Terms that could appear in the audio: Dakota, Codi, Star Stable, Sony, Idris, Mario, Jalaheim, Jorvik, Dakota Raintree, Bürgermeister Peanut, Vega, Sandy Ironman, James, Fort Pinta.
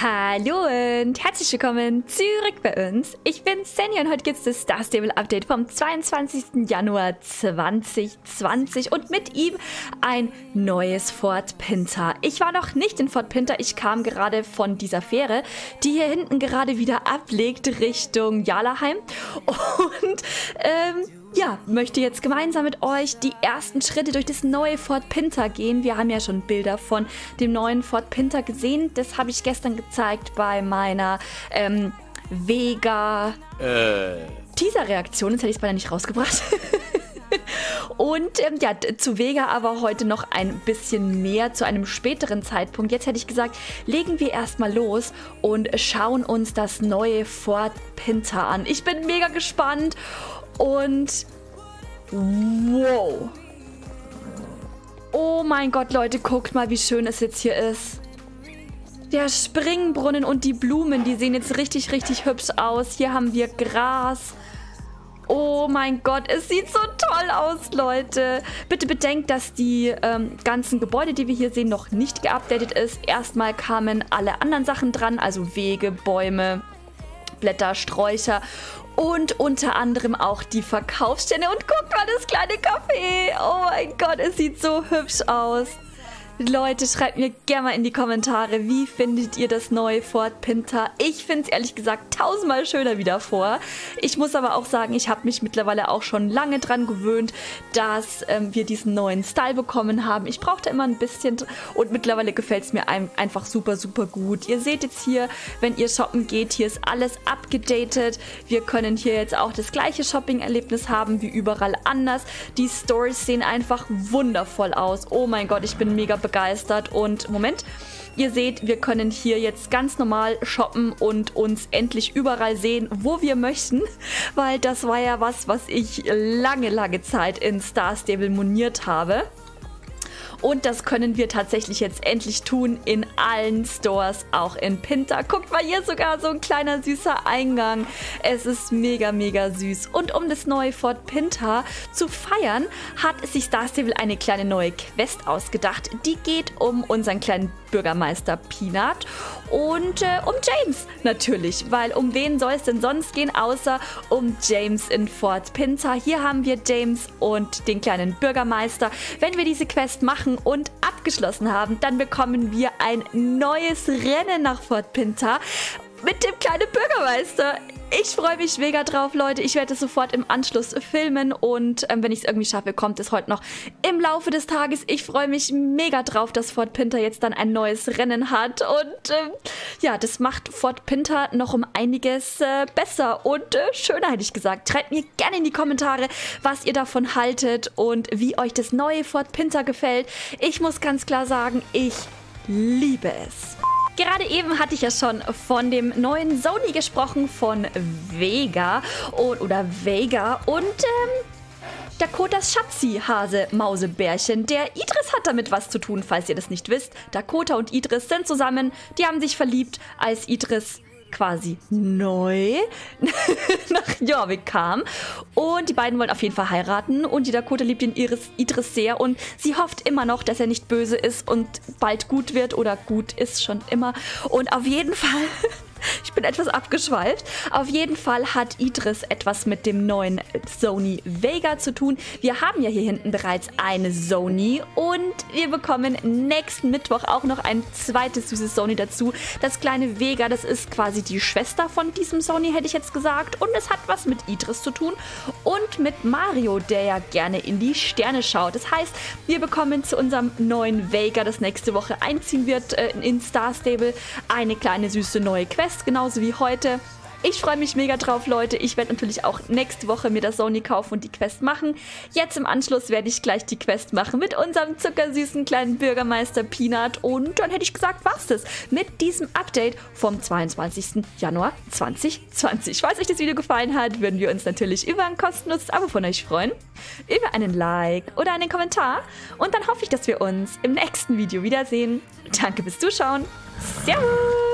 Hallo und herzlich willkommen zurück bei uns. Ich bin Sandy und heute gibt es das Star Stable Update vom 22. Januar 2020 und mit ihm ein neues Fort Pinta. Ich war noch nicht in Fort Pinta, ich kam gerade von dieser Fähre, die hier hinten gerade wieder ablegt Richtung Jalaheim und ja, möchte jetzt gemeinsam mit euch die ersten Schritte durch das neue Fort Pinta gehen. Wir haben ja schon Bilder von dem neuen Fort Pinta gesehen. Das habe ich gestern gezeigt bei meiner Vega Teaser-Reaktion. Jetzt hätte ich es beinahe nicht rausgebracht. Und ja, zu Vega aber heute noch ein bisschen mehr zu einem späteren Zeitpunkt. Jetzt hätte ich gesagt, legen wir erstmal los und schauen uns das neue Fort Pinta an. Ich bin mega gespannt. Und wow. Oh mein Gott, Leute, guckt mal, wie schön es jetzt hier ist. Der Springbrunnen und die Blumen, die sehen jetzt richtig, richtig hübsch aus. Hier haben wir Gras. Oh mein Gott, es sieht so toll aus, Leute. Bitte bedenkt, dass die ganzen Gebäude, die wir hier sehen, noch nicht geupdatet ist. Erstmal kamen alle anderen Sachen dran, also Wege, Bäume, Blätter, Sträucher und unter anderem auch die Verkaufsstände. Und guckt mal, das kleine Café. Oh mein Gott, es sieht so hübsch aus. Leute, schreibt mir gerne mal in die Kommentare, wie findet ihr das neue Fort Pinta? Ich finde es ehrlich gesagt tausendmal schöner wieder vor. Ich muss aber auch sagen, ich habe mich mittlerweile auch schon lange dran gewöhnt, dass wir diesen neuen Style bekommen haben. Ich brauchte immer ein bisschen und mittlerweile gefällt es mir einfach super, super gut. Ihr seht jetzt hier, wenn ihr shoppen geht, hier ist alles upgedatet. Wir können hier jetzt auch das gleiche Shopping-Erlebnis haben wie überall anders. Die Stores sehen einfach wundervoll aus. Oh mein Gott, ich bin mega begeistert. Und Moment, ihr seht, wir können hier jetzt ganz normal shoppen und uns endlich überall sehen, wo wir möchten, weil das war ja was ich lange, lange Zeit in Star Stable moniert habe. Und das können wir tatsächlich jetzt endlich tun in allen Stores, auch in Pinta. Guckt mal, hier sogar so ein kleiner süßer Eingang. Es ist mega, mega süß. Und um das neue Fort Pinta zu feiern, hat sich Star Stable eine kleine neue Quest ausgedacht. Die geht um unseren kleinen Bürgermeister Peanut und um James natürlich, weil um wen soll es denn sonst gehen, außer um James in Fort Pinta. Hier haben wir James und den kleinen Bürgermeister. Wenn wir diese Quest machen und abgeschlossen haben, dann bekommen wir ein neues Rennen nach Fort Pinta mit dem kleinen Bürgermeister. Ich freue mich mega drauf, Leute. Ich werde es sofort im Anschluss filmen und wenn ich es irgendwie schaffe, kommt es heute noch im Laufe des Tages. Ich freue mich mega drauf, dass Fort Pinta jetzt dann ein neues Rennen hat und ja, das macht Fort Pinta noch um einiges besser und schöner, hätte ich gesagt. Schreibt mir gerne in die Kommentare, was ihr davon haltet und wie euch das neue Fort Pinta gefällt. Ich muss ganz klar sagen, ich liebe es. Gerade eben hatte ich ja schon von dem neuen Sony gesprochen, von Vega oder Vega und Dakotas Schatzi-Hase-Mausebärchen. Der Idris hat damit was zu tun, falls ihr das nicht wisst. Dakota und Idris sind zusammen, die haben sich verliebt, als Idris quasi neu nach Jorvik kam. Und die beiden wollen auf jeden Fall heiraten. Und die Dakota liebt den Idris sehr. Und sie hofft immer noch, dass er nicht böse ist und bald gut wird. Oder gut ist schon immer. Und auf jeden Fall... Ich bin etwas abgeschweift. Auf jeden Fall hat Idris etwas mit dem neuen Sony Vega zu tun. Wir haben ja hier hinten bereits eine Sony und wir bekommen nächsten Mittwoch auch noch ein zweites süßes Sony dazu. Das kleine Vega, das ist quasi die Schwester von diesem Sony, hätte ich jetzt gesagt. Und es hat was mit Idris zu tun und mit Mario, der ja gerne in die Sterne schaut. Das heißt, wir bekommen zu unserem neuen Vega, das nächste Woche einziehen wird in Star Stable, eine kleine süße neue Quest. Genauso wie heute. Ich freue mich mega drauf, Leute. Ich werde natürlich auch nächste Woche mir das Sony kaufen und die Quest machen. Jetzt im Anschluss werde ich gleich die Quest machen mit unserem zuckersüßen kleinen Bürgermeister Peanut. Und dann hätte ich gesagt, war's das mit diesem Update vom 22. Januar 2020. Falls euch das Video gefallen hat, würden wir uns natürlich über ein kostenloses Abo von euch freuen, über einen Like oder einen Kommentar. Und dann hoffe ich, dass wir uns im nächsten Video wiedersehen. Danke fürs Zuschauen. Servus!